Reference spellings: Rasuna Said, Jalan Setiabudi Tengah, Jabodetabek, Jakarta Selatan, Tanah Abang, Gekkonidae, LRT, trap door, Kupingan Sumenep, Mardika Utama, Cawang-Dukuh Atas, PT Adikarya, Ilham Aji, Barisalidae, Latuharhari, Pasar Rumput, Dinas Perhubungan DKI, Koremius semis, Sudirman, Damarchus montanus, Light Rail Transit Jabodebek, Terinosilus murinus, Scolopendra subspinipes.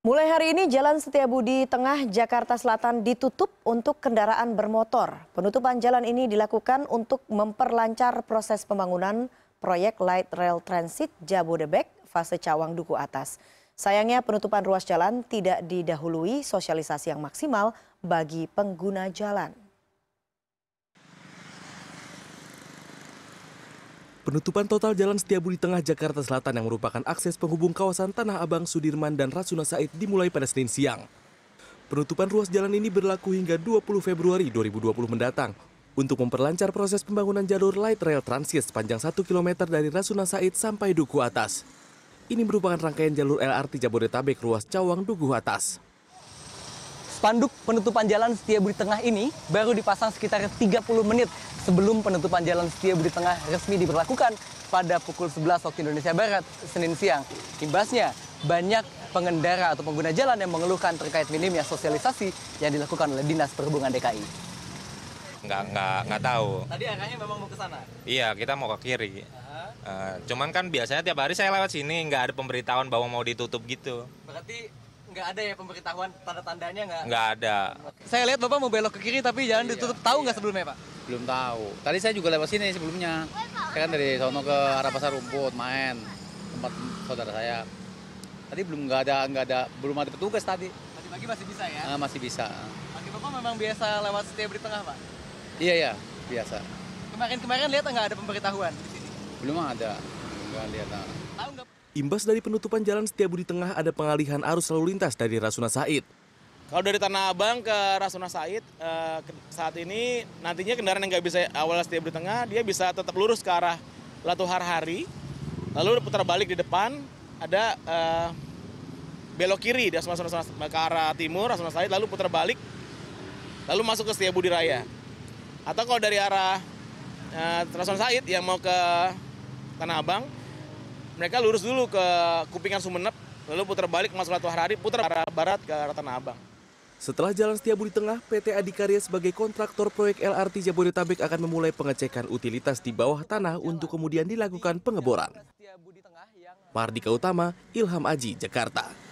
Mulai hari ini Jalan Setiabudi Tengah Jakarta Selatan ditutup untuk kendaraan bermotor. Penutupan jalan ini dilakukan untuk memperlancar proses pembangunan proyek Light Rail Transit Jabodebek fase Cawang-Dukuh Atas. Sayangnya penutupan ruas jalan tidak didahului sosialisasi yang maksimal bagi pengguna jalan. Penutupan total Jalan Setiabudi Tengah Jakarta Selatan yang merupakan akses penghubung kawasan Tanah Abang, Sudirman, dan Rasuna Said dimulai pada Senin siang. Penutupan ruas jalan ini berlaku hingga 20 Februari 2020 mendatang untuk memperlancar proses pembangunan jalur Light Rail Transit sepanjang 1 km dari Rasuna Said sampai Dukuh Atas. Ini merupakan rangkaian jalur LRT Jabodetabek ruas Cawang-Dukuh Atas. Spanduk penutupan Jalan Setiabudi Tengah ini baru dipasang sekitar 30 menit sebelum penutupan Jalan Setiabudi Tengah resmi diberlakukan pada pukul 11 waktu Indonesia Barat, Senin siang. Imbasnya, banyak pengendara atau pengguna jalan yang mengeluhkan terkait minimnya sosialisasi yang dilakukan oleh Dinas Perhubungan DKI. Nggak tahu. Tadi arahnya memang mau ke sana? Iya, kita mau ke kiri. Cuman kan biasanya tiap hari saya lewat sini, nggak ada pemberitahuan bahwa mau ditutup gitu. Berarti nggak ada ya pemberitahuan, tanda-tandanya nggak? Nggak ada. Saya lihat Bapak mau belok ke kiri tapi jalan ditutup. Tahu nggak sebelumnya, Pak? Belum tahu. Tadi saya juga lewat sini sebelumnya. Saya kan dari sono ke arah Pasar Rumput main tempat saudara saya. Tadi belum ada petugas tadi. Tadi pagi masih bisa ya? Masih bisa. Pagi Bapak memang biasa lewat Setiabudi Tengah, Pak? Iya, biasa. Kemarin lihat nggak ada pemberitahuan di sini? Belum ada. Nggak lihat. Tahu nggak? Imbas dari penutupan Jalan Setiabudi Tengah ada pengalihan arus lalu lintas dari Rasuna Said. Kalau dari Tanah Abang ke Rasuna Said, saat ini nantinya kendaraan yang nggak bisa awal Setiabudi Tengah, dia bisa tetap lurus ke arah Latuharhari, lalu putar balik di depan, ada belok kiri dari Rasuna ke arah timur, Rasuna Said, lalu putar balik, lalu masuk ke Setiabudi Raya. Atau kalau dari arah Rasuna Said yang mau ke Tanah Abang, mereka lurus dulu ke Kupingan Sumenep, lalu putar balik masuk Latuharhari, putar arah barat ke arah Tanah Abang. Setelah Jalan Setiabudi Tengah, PT Adikarya sebagai kontraktor proyek LRT Jabodetabek akan memulai pengecekan utilitas di bawah tanah untuk kemudian dilakukan pengeboran. Mardika Utama, Ilham Aji, Jakarta.